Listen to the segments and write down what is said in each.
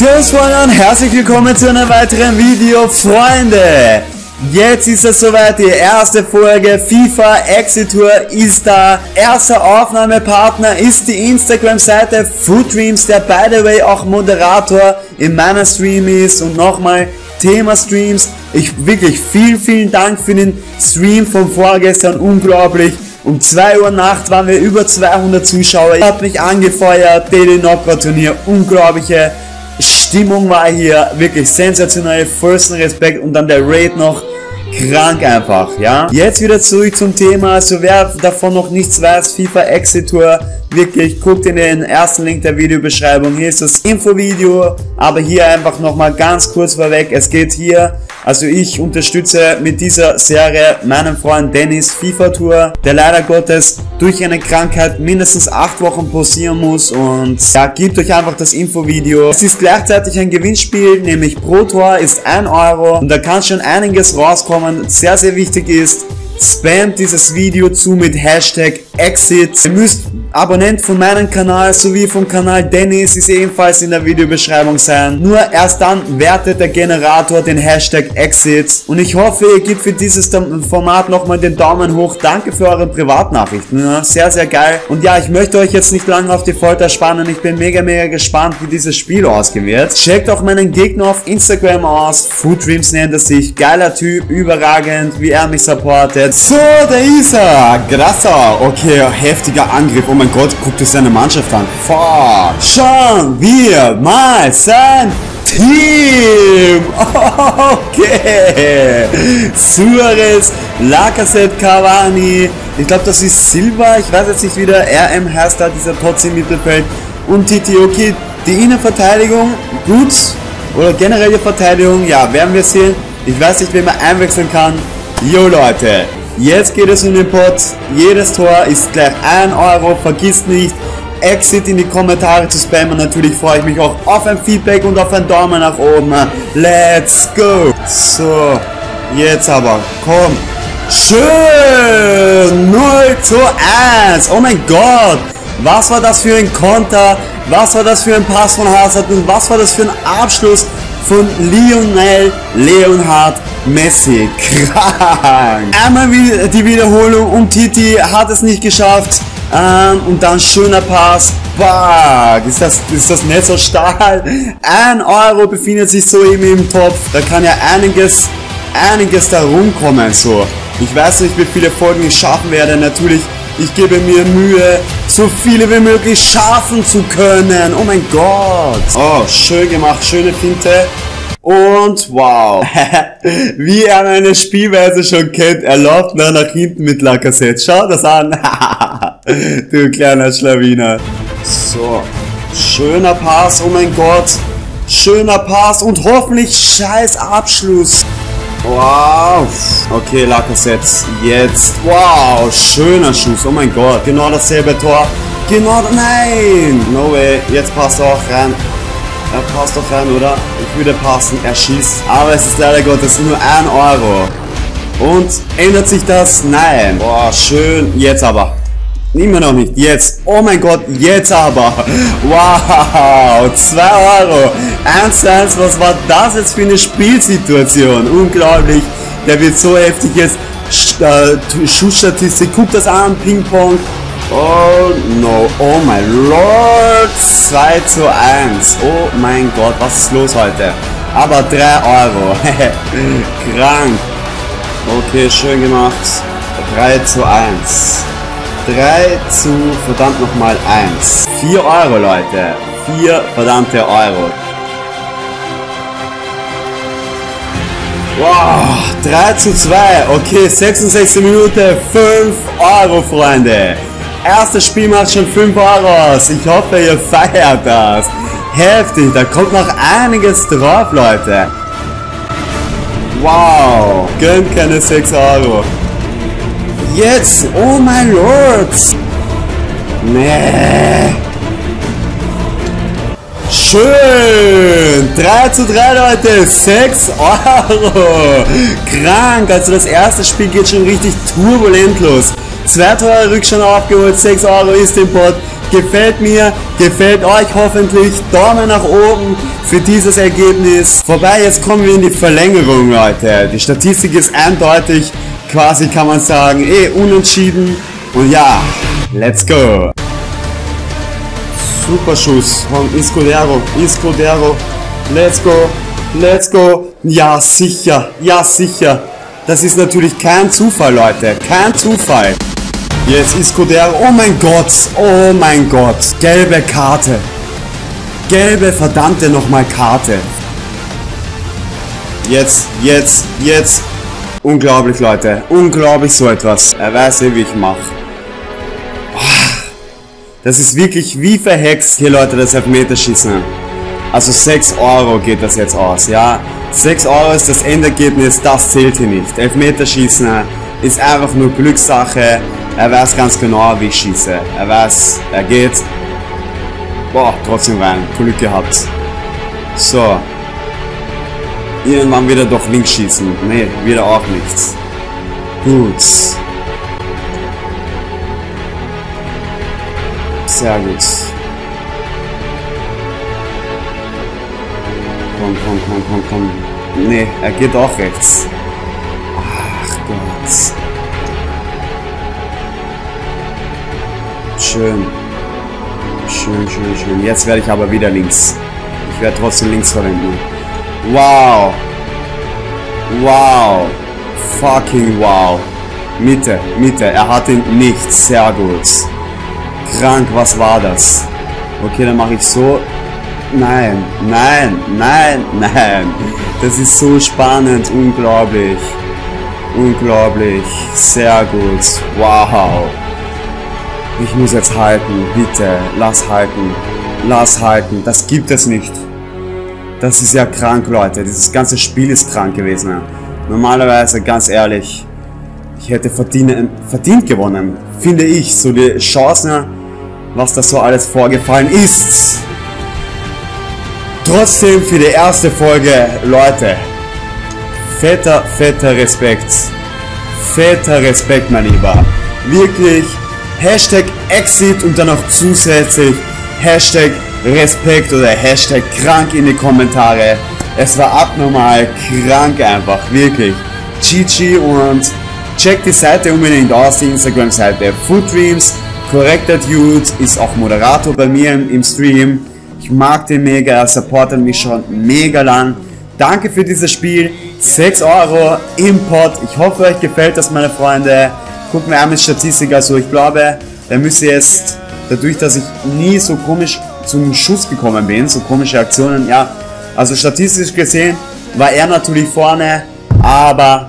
Servus Freunde und herzlich willkommen zu einem weiteren Video, Freunde! Jetzt ist es soweit, die erste Folge FIFA Exit Tour ist da. Erster Aufnahmepartner ist die Instagram-Seite Food Dreams, der by the way auch Moderator in meiner Stream ist. Und nochmal Thema Streams, ich wirklich vielen Dank für den Stream von vorgestern, unglaublich. Um 2 Uhr nachts waren wir über 200 Zuschauer, ihr habt mich angefeuert, Daily Knockout Turnier, unglaubliche Stimmung war hier, wirklich sensationell, vollsten Respekt und dann der Raid noch, krank einfach, ja. Jetzt wieder zurück zum Thema, also wer davon noch nichts weiß, FIFA Exit Tour, wirklich, guckt in den ersten Link der Videobeschreibung, hier ist das Infovideo, aber hier einfach nochmal ganz kurz vorweg, es geht hier, also ich unterstütze mit dieser Serie meinen Freund Dennis FIFA Tour, der leider Gottes durch eine Krankheit mindestens 8 Wochen pausieren muss und ja, gebt euch einfach das Infovideo. Es ist gleichzeitig ein Gewinnspiel, nämlich pro Tor ist 1 Euro und da kann schon einiges rauskommen, sehr sehr wichtig ist, spamt dieses Video zu mit Hashtag Exit. Ihr müsst Abonnent von meinem Kanal sowie vom Kanal Dennis, ist ebenfalls in der Videobeschreibung sein. Nur erst dann wertet der Generator den Hashtag Exit. Und ich hoffe, ihr gebt für dieses Format nochmal den Daumen hoch. Danke für eure Privatnachrichten. Ja, sehr, sehr geil. Und ja, ich möchte euch jetzt nicht lange auf die Folter spannen. Ich bin mega gespannt, wie dieses Spiel ausgehen wird. Checkt auch meinen Gegner auf Instagram aus. Food Dreams nennt er sich. Geiler Typ, überragend, wie er mich supportet. So, da ist er. Grasser. Okay, heftiger Angriff. Oh mein Gott, guckt euch seine Mannschaft an. Fuck. Schauen wir mal sein Team. Okay. Suarez, Lacazette, Cavani. Ich glaube, das ist Silva. Ich weiß jetzt nicht, wie der RM heißt da, dieser Potz im Mittelfeld. Und Titi. Okay, die Innenverteidigung. Gut. Oder generell die Verteidigung. Ja, werden wir sehen. Ich weiß nicht, wen man einwechseln kann. Jo, Leute. Jetzt geht es um den Pot, jedes Tor ist gleich 1 Euro, vergisst nicht, Exit in die Kommentare zu spammen, natürlich freue ich mich auch auf ein Feedback und auf einen Daumen nach oben, let's go! So, jetzt aber, komm, schön, 0:1, oh mein Gott, was war das für ein Konter, was war das für ein Pass von Hazard und was war das für ein Abschluss von Lionel Leonhard Messi, krank. Einmal wieder die Wiederholung und Titi hat es nicht geschafft. Und dann schöner Pass. Bam. Ist das Netz aus Stahl? 1 Euro befindet sich so eben im Topf. Da kann ja einiges da rumkommen. So. Ich weiß nicht, wie viele Folgen ich schaffen werde. Natürlich, ich gebe mir Mühe, so viele wie möglich schaffen zu können. Oh mein Gott. Oh, schön gemacht. Schöne Finte. Und wow, wie er meine Spielweise schon kennt, er läuft nach hinten mit Lacazette. Schau das an, du kleiner Schlawiner. So, schöner Pass, oh mein Gott, schöner Pass und hoffentlich scheiß Abschluss. Wow, okay Lacazette, jetzt, wow, schöner Schuss, oh mein Gott, genau dasselbe Tor, genau, nein, no way, jetzt passt er auch rein. Er passt doch rein, oder? Ich würde passen, er schießt. Aber es ist leider Gottes nur 1 Euro. Und ändert sich das? Nein. Boah, schön. Jetzt aber. Immer noch nicht. Jetzt. Oh mein Gott, jetzt aber. Wow, 2 Euro. 1:1, was war das jetzt für eine Spielsituation? Unglaublich. Der wird so heftig jetzt. Schussstatistik, guck das an, Ping-Pong. Oh no, oh mein Lord, 2:1, oh mein Gott, was ist los heute? Aber 3 Euro, krank. Okay, schön gemacht, 3:1, 3:, verdammt nochmal 1, 4 Euro Leute, 4 verdammte Euro. Wow, 3:2, okay, 66 Minuten, 5 Euro Freunde. Erstes Spiel macht schon 5 Euro aus. Ich hoffe, ihr feiert das. Heftig, da kommt noch einiges drauf, Leute. Wow, gönnt keine 6 Euro. Jetzt, oh mein Lord. Nee. Schön, 3:3, Leute, 6 Euro. Krank, also das erste Spiel geht schon richtig turbulent los. 2 Tore Rückstand aufgeholt, 6 Euro ist im Pot, Gefällt mir, gefällt euch hoffentlich. Daumen nach oben für dieses Ergebnis. Vorbei, jetzt kommen wir in die Verlängerung, Leute. Die Statistik ist eindeutig. Quasi kann man sagen, unentschieden. Und ja, let's go. Super Schuss von Escudero, let's go, ja sicher, das ist natürlich kein Zufall, Leute, kein Zufall. Jetzt Escudero, oh mein Gott, gelbe Karte, gelbe verdammte nochmal Karte. Jetzt, unglaublich, Leute, unglaublich so etwas, er weiß eh, wie ich mache. Das ist wirklich wie verhext hier, Leute, das Elfmeterschießen. Also 6 Euro geht das jetzt aus, ja. 6 Euro ist das Endergebnis, das zählt hier nicht. Elfmeterschießen ist einfach nur Glückssache. Er weiß ganz genau, wie ich schieße. Er weiß, er geht. Boah, trotzdem rein, Glück gehabt. So. Irgendwann wieder doch links schießen. Nee, wieder auch nichts. Gut. Sehr gut. Komm, komm. Nee, er geht auch rechts. Ach Gott. Schön. Schön. Jetzt werde ich aber wieder links. Ich werde trotzdem links verwenden. Wow. Fucking wow. Mitte, Er hat ihn nicht. Sehr gut. Krank, was war das? Okay, dann mache ich so. Nein, nein. Das ist so spannend, unglaublich. Sehr gut. Wow. Ich muss jetzt halten, bitte. Lass halten. Das gibt es nicht. Das ist ja krank, Leute. Dieses ganze Spiel ist krank gewesen. Normalerweise, ganz ehrlich, ich hätte verdient gewonnen. Finde ich. So die Chancen, was da so alles vorgefallen ist. Trotzdem für die erste Folge, Leute, fetter, Respekt. Fetter Respekt, mein Lieber. Wirklich, Hashtag Exit und dann noch zusätzlich Hashtag Respekt oder Hashtag krank in die Kommentare. Es war abnormal, krank einfach, wirklich. GG und checkt die Seite unbedingt aus, die Instagram-Seite Food Dreams. Korrekter Dude ist auch Moderator bei mir im Stream. Ich mag den mega, er supportet mich schon mega lang. Danke für dieses Spiel, 6 Euro im Pot. Ich hoffe, euch gefällt das, meine Freunde. Guckt mir einmal die Statistik, also ich glaube, da müsst ihr jetzt, dadurch, dass ich nie so komisch zum Schuss gekommen bin, so komische Aktionen, ja. Also statistisch gesehen war er natürlich vorne, aber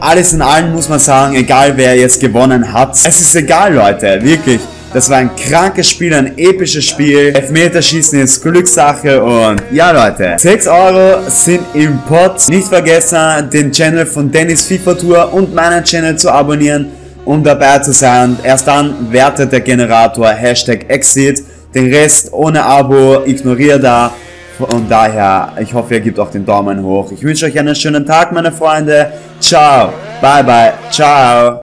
alles in allem muss man sagen, egal wer jetzt gewonnen hat. Es ist egal, Leute, wirklich. Das war ein krankes Spiel, ein episches Spiel. Elfmeterschießen ist Glückssache und ja, Leute. 6 Euro sind im Pot. Nicht vergessen, den Channel von Dennis FIFA Tour und meinen Channel zu abonnieren, um dabei zu sein. Erst dann wertet der Generator Hashtag Exit. Den Rest ohne Abo ignoriert da. Und daher, ich hoffe, ihr gebt auch den Daumen hoch. Ich wünsche euch einen schönen Tag, meine Freunde. Ciao. Bye, bye. Ciao.